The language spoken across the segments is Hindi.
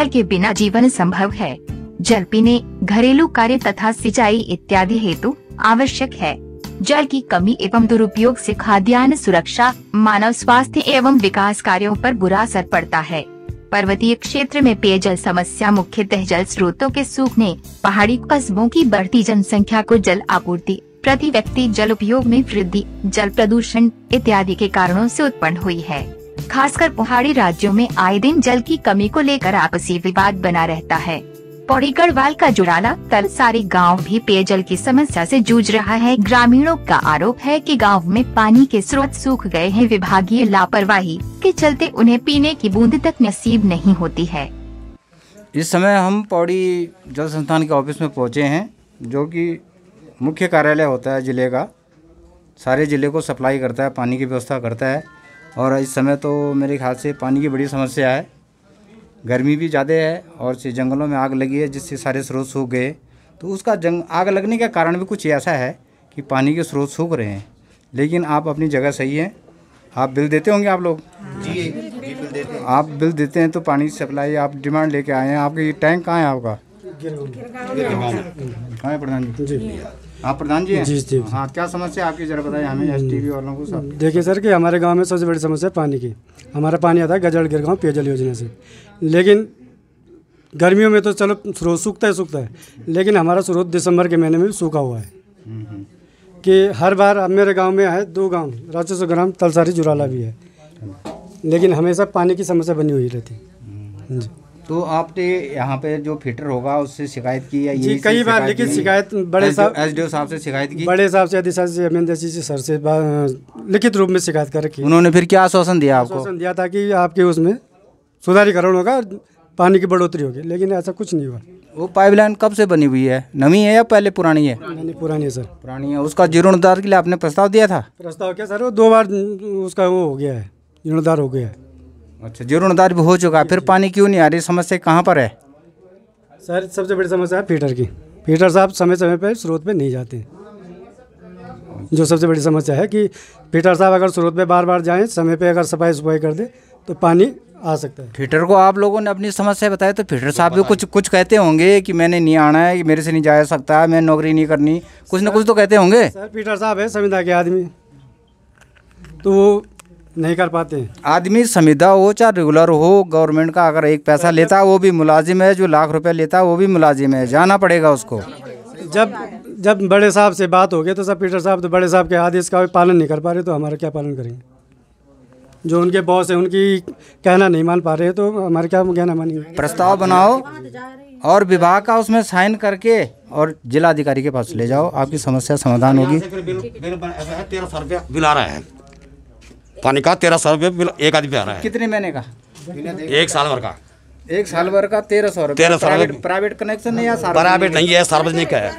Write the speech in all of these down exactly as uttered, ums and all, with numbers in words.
जल के बिना जीवन संभव है। जल पीने, घरेलू कार्य तथा सिंचाई इत्यादि हेतु आवश्यक है। जल की कमी एवं दुरुपयोग से खाद्यान्न सुरक्षा, मानव स्वास्थ्य एवं विकास कार्यों पर बुरा असर पड़ता है। पर्वतीय क्षेत्र में पेयजल समस्या मुख्यतः जल स्रोतों के सूखने, पहाड़ी कस्बों की बढ़ती जनसंख्या को जल आपूर्ति, प्रति व्यक्ति जल उपयोग में वृद्धि, जल प्रदूषण इत्यादि के कारणों से उत्पन्न हुई है। खासकर पहाड़ी राज्यों में आए दिन जल की कमी को लेकर आपसी विवाद बना रहता है। पौड़ी गढ़वाल का जुड़ाला तलसारी गांव भी पेयजल की समस्या से जूझ रहा है। ग्रामीणों का आरोप है कि गांव में पानी के स्रोत सूख गए हैं। विभागीय लापरवाही के चलते उन्हें पीने की बूंद तक नसीब नहीं होती है। इस समय हम पौड़ी जल संस्थान के ऑफिस में पहुंचे हैं, जो कि मुख्य कार्यालय होता है जिले का, सारे जिले को सप्लाई करता है, पानी की व्यवस्था करता है। और इस समय तो मेरे ख्याल से पानी की बड़ी समस्या है। गर्मी भी ज़्यादा है और जंगलों में आग लगी है, जिससे सारे स्रोत सूख गए। तो उसका जंग आग लगने का कारण भी कुछ ऐसा है कि पानी के स्रोत सूख रहे हैं। लेकिन आप अपनी जगह सही है, आप बिल देते होंगे आप लोग जी, बिल देते हैं। आप बिल देते हैं तो पानी की सप्लाई आप डिमांड लेके आए हैं। आपके टैंक कहाँ है आपका? कहाँ है प्रधान जी? हाँ प्रधान जी जी। हाँ, क्या समस्या आपकी जरा बताइए हमें, एसटीबी वालों को सब। देखिए सर कि हमारे गांव में सबसे बड़ी समस्या पानी की। हमारा पानी आता है गजल गिरगांव पेयजल योजना से, लेकिन गर्मियों में तो चलो स्रोत सूखता है सूखता है लेकिन हमारा स्रोत दिसंबर के महीने में भी सूखा हुआ है। कि हर बार मेरे गाँव में है दो गाँव, राक्षस ग्राम, तलसारी, जुराला भी है, लेकिन हमेशा पानी की समस्या बनी हुई रहती है जी। तो आपने यहाँ पे जो फिटर होगा उससे शिकायत की या ये कई बार? लेकिन शिकायत बड़े साहब, एसडीओ साहब से शिकायत की, बड़े साहब से, अधिशासी से, एमएनडी से, सर से लिखित रूप में शिकायत कर रखी। उन्होंने फिर क्या आश्वासन दिया आपको? आश्वासन दिया था कि आपके उसमें सुधारीकरण होगा और पानी की बढ़ोतरी होगी, लेकिन ऐसा कुछ नहीं हुआ। वो पाइपलाइन कब से बनी हुई है, नवी है या पहले पुरानी है? पुरानी है सर, पुरानी है। उसका जीर्णोद्धार के लिए आपने प्रस्ताव दिया था? प्रस्ताव क्या सर, वो दो बार उसका वो हो गया है, जीर्णोद्धार हो गया है। अच्छा, जीर्णोद्धार भी हो चुका है, फिर पानी क्यों नहीं आ रही? समस्या कहाँ पर है सर? सबसे बड़ी समस्या है फीडर की। फीडर साहब समय समय पर स्रोत पे नहीं जाते, जो सबसे बड़ी समस्या है कि फीडर साहब अगर स्रोत पे बार बार जाएं, समय पे अगर सफाई सफाई कर दे तो पानी आ सकता है। फीडर को आप लोगों ने अपनी समस्या बताई तो फीडर साहब भी कुछ कुछ कहते होंगे कि मैंने नहीं आना है, कि मेरे से नहीं जा सकता, मैं नौकरी नहीं करनी, कुछ ना कुछ तो कहते होंगे सर। फीडर साहब है संविदा के आदमी, तो वो नहीं कर पाते हैं। आदमी संविदा हो चाहे रेगुलर हो, गवर्नमेंट का अगर एक पैसा लेता है वो भी मुलाजिम है, जो लाख रुपए लेता है वो भी मुलाजिम है, जाना पड़ेगा उसको। जब जब बड़े साहब से बात हो गई तो सब पीटर साहब तो बड़े साहब के आदेश का पालन नहीं कर पा रहे, तो हमारा क्या पालन करेंगे? जो उनके बॉस हैं उनकी कहना नहीं मान पा रहे तो हमारे क्या कहना मानेंगे? प्रस्ताव बनाओ और विभाग का उसमें साइन करके और जिलाधिकारी के पास ले जाओ, आपकी समस्या समाधान होगी। तेरह सौ रुपया बिल आ रहा है पानी का, तेरह सौ रुपये एक आदमी आ रहा है। कितने महीने का? एक साल भर का। एक साल भर का तेरह सौ रुपये। तेरह सौ प्राइवेट कनेक्शन है या प्राइवेट नहीं है, सार्वजनिक है,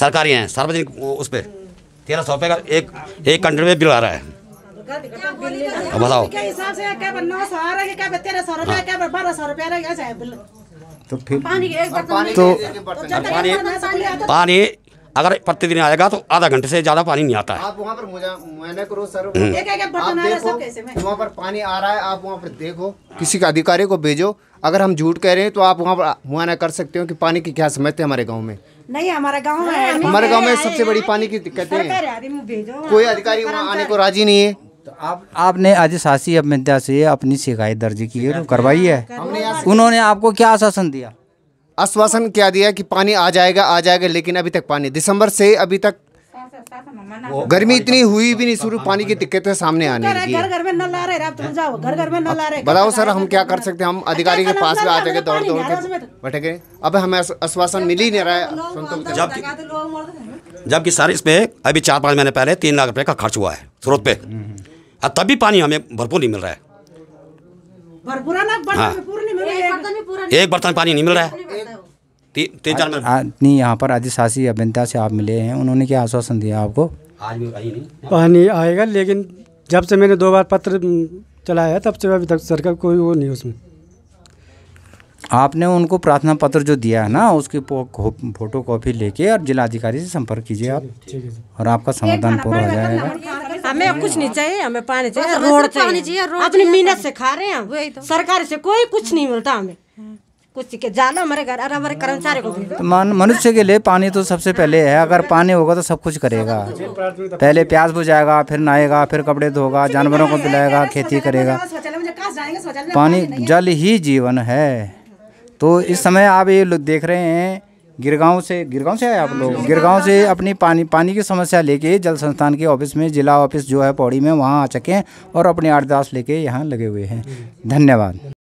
सरकारी है, सार्वजनिक। उस पर तेरह सौ रुपये का एक एक कंट्री में बिल आ रहा है। बताओ तो फिर पानी अगर प्रतिदिन आएगा तो आधा घंटे से ज्यादा पानी नहीं आता है। आप वहाँ पर मुआयना करो सर, आप देखो वहाँ पर पानी आ रहा है, आप वहाँ पर देखो, किसी का अधिकारी को भेजो। अगर हम झूठ कह रहे हैं तो आप वहाँ पर मुआयना कर सकते हो कि पानी की क्या समस्या है हमारे गांव में। नहीं, हमारा गाँव है, हमारे गाँव में सबसे बड़ी पानी की दिक्कत है, कोई अधिकारी वहाँ आने को राजी नहीं है। तो आप आपने अधिशासी अभियंता से अपनी शिकायत दर्ज की है, करवाई है, उन्होंने आपको क्या आश्वासन दिया? आश्वासन क्या दिया कि पानी आ जाएगा आ जाएगा लेकिन अभी तक पानी दिसंबर से अभी तक गर्मी इतनी हुई भी नहीं शुरू, पानी की दिक्कतें सामने आने लगी। बताओ सर हम क्या कर सकते हैं? हम अधिकारी के पास में आ जाके दौड़ दौड़ के बैठेंगे, अब हमें आश्वासन मिल ही नहीं रहा है। जबकि सर इसमें अभी चार पाँच महीने पहले तीन लाख रुपये का खर्च हुआ है स्रोत पे, तब भी पानी हमें भरपूर नहीं मिल रहा है। एक बर्तन पानी नहीं मिल रहा है। ती, तीन चार आदमी यहाँ पर अधिशासी अभियंता से आप मिले हैं, उन्होंने क्या आश्वासन दिया आपको? आज भी आई नहीं, पानी आएगा लेकिन जब से मैंने दो बार पत्र चलाया तब से अभी तक सरकार कोई वो नहीं उसमें। आपने उनको प्रार्थना पत्र जो दिया है ना, उसकी फोटो कॉपी लेके और जिलाधिकारी से संपर्क कीजिए आप, और आपका समाधान पूरा हो जाएगा। हमें कुछ नहीं चाहिए, हमें पानी चाहिए, रोड चाहिए, अपनी मेहनत से खा रहे हैं हम, सरकार से कोई कुछ नहीं मिलता हमें, कुछ के जाना हमारे घर और हमारे कर्मचारी को भी। मनुष्य के लिए पानी तो सबसे पहले है, अगर पानी होगा तो सब कुछ करेगा, पहले प्यास बुझाएगा, फिर नहाएगा, फिर कपड़े धोगा, जानवरों को पिलाएगा, खेती करेगा। पानी, जल ही जीवन है। तो इस समय आप ये देख रहे हैं गिरगांव से, गिरगांव से आए आप लोग, गिरगांव से अपनी पानी पानी की समस्या लेके जल संस्थान के ऑफिस में, जिला ऑफिस जो है पौड़ी में, वहाँ आ चुके हैं और अपनी अरदास लेके यहाँ लगे हुए हैं। धन्यवाद।